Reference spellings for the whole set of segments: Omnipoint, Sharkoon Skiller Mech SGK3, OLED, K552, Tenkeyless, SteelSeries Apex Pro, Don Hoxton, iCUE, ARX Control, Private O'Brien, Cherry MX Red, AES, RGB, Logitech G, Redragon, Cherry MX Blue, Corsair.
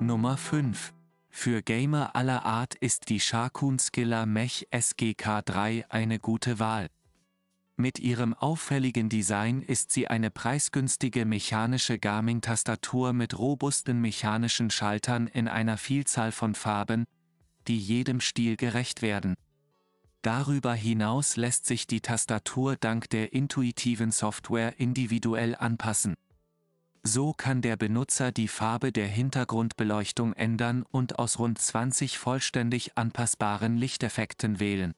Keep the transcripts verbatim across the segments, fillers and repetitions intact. Nummer fünf. Für Gamer aller Art ist die Sharkoon Skiller Mech S G K drei eine gute Wahl. Mit ihrem auffälligen Design ist sie eine preisgünstige mechanische Gaming-Tastatur mit robusten mechanischen Schaltern in einer Vielzahl von Farben, die jedem Stil gerecht werden. Darüber hinaus lässt sich die Tastatur dank der intuitiven Software individuell anpassen. So kann der Benutzer die Farbe der Hintergrundbeleuchtung ändern und aus rund zwanzig vollständig anpassbaren Lichteffekten wählen.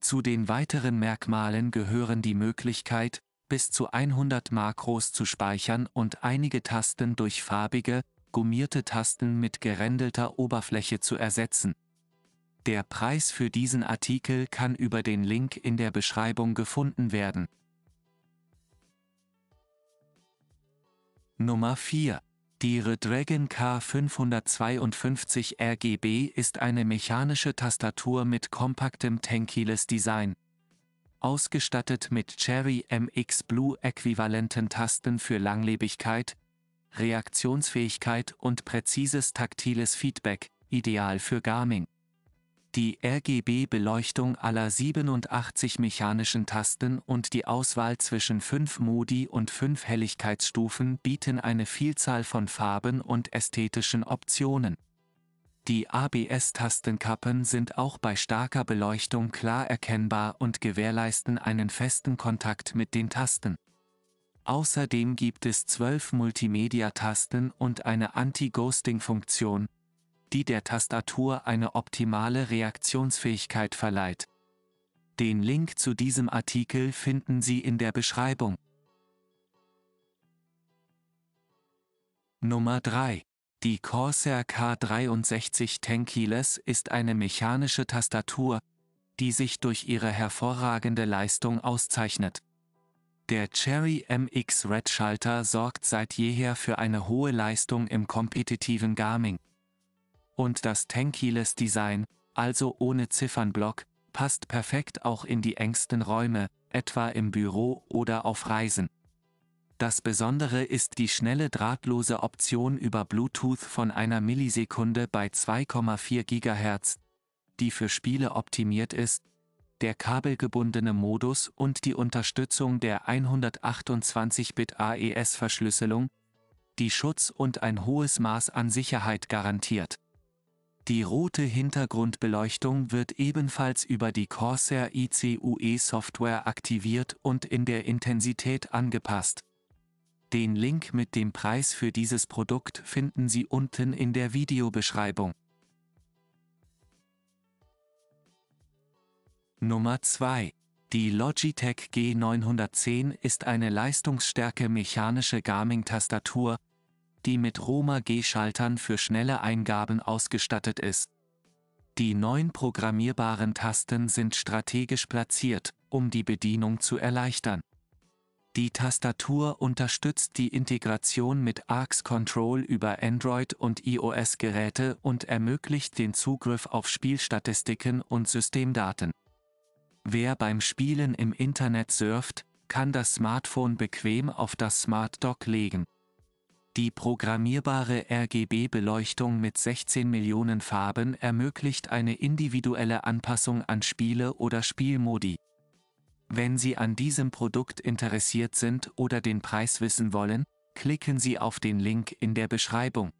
Zu den weiteren Merkmalen gehören die Möglichkeit, bis zu hundert Makros zu speichern und einige Tasten durch farbige, gummierte Tasten mit gerändelter Oberfläche zu ersetzen. Der Preis für diesen Artikel kann über den Link in der Beschreibung gefunden werden. Nummer vier. Die Redragon K fünfhundertzweiundfünfzig R G B ist eine mechanische Tastatur mit kompaktem Tenkeyless Design. Ausgestattet mit Cherry M X Blue äquivalenten Tasten für Langlebigkeit, Reaktionsfähigkeit und präzises taktiles Feedback, ideal für Gaming. Die R G B-Beleuchtung aller siebenundachtzig mechanischen Tasten und die Auswahl zwischen fünf Modi und fünf Helligkeitsstufen bieten eine Vielzahl von Farben und ästhetischen Optionen. Die A B S-Tastenkappen sind auch bei starker Beleuchtung klar erkennbar und gewährleisten einen festen Kontakt mit den Tasten. Außerdem gibt es zwölf Multimedia-Tasten und eine Anti-Ghosting-Funktion, die der Tastatur eine optimale Reaktionsfähigkeit verleiht. Den Link zu diesem Artikel finden Sie in der Beschreibung. Nummer drei. Die Corsair K dreiundsechzig Tenkeyless ist eine mechanische Tastatur, die sich durch ihre hervorragende Leistung auszeichnet. Der Cherry M X Red Schalter sorgt seit jeher für eine hohe Leistung im kompetitiven Gaming. Und das Tenkeyless Design, also ohne Ziffernblock, passt perfekt auch in die engsten Räume, etwa im Büro oder auf Reisen. Das Besondere ist die schnelle drahtlose Option über Bluetooth von einer Millisekunde bei zwei Komma vier Gigahertz, die für Spiele optimiert ist, der kabelgebundene Modus und die Unterstützung der hundertachtundzwanzig Bit A E S-Verschlüsselung, die Schutz und ein hohes Maß an Sicherheit garantiert. Die rote Hintergrundbeleuchtung wird ebenfalls über die Corsair I C U E-Software aktiviert und in der Intensität angepasst. Den Link mit dem Preis für dieses Produkt finden Sie unten in der Videobeschreibung. Nummer zwei. Die Logitech G neunhundertzehn ist eine leistungsstärke mechanische Gaming-Tastatur, die mit Roma-G-Schaltern für schnelle Eingaben ausgestattet ist. Die neun programmierbaren Tasten sind strategisch platziert, um die Bedienung zu erleichtern. Die Tastatur unterstützt die Integration mit A R X Control über Android- und iOS-Geräte und ermöglicht den Zugriff auf Spielstatistiken und Systemdaten. Wer beim Spielen im Internet surft, kann das Smartphone bequem auf das Smart Dock legen. Die programmierbare R G B-Beleuchtung mit sechzehn Millionen Farben ermöglicht eine individuelle Anpassung an Spiele oder Spielmodi. Wenn Sie an diesem Produkt interessiert sind oder den Preis wissen wollen, klicken Sie auf den Link in der Beschreibung.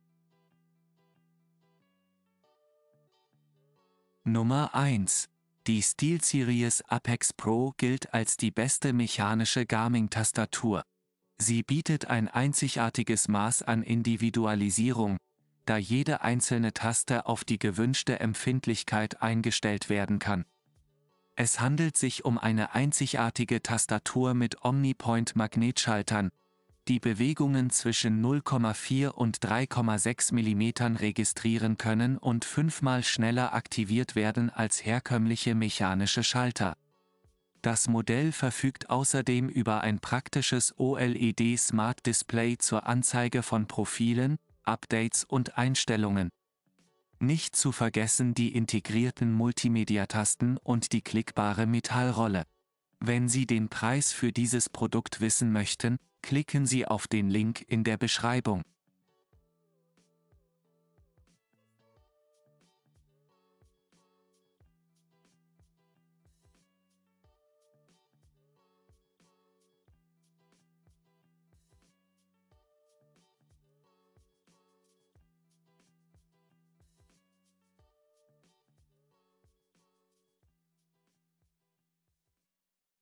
Nummer eins. Die SteelSeries Apex Pro gilt als die beste mechanische Gaming-Tastatur. Sie bietet ein einzigartiges Maß an Individualisierung, da jede einzelne Taste auf die gewünschte Empfindlichkeit eingestellt werden kann. Es handelt sich um eine einzigartige Tastatur mit Omnipoint-Magnetschaltern, die Bewegungen zwischen null Komma vier und drei Komma sechs Millimetern registrieren können und fünfmal schneller aktiviert werden als herkömmliche mechanische Schalter. Das Modell verfügt außerdem über ein praktisches O L E D-Smart-Display zur Anzeige von Profilen, Updates und Einstellungen. Nicht zu vergessen die integrierten Multimedia-Tasten und die klickbare Metallrolle. Wenn Sie den Preis für dieses Produkt wissen möchten, klicken Sie auf den Link in der Beschreibung.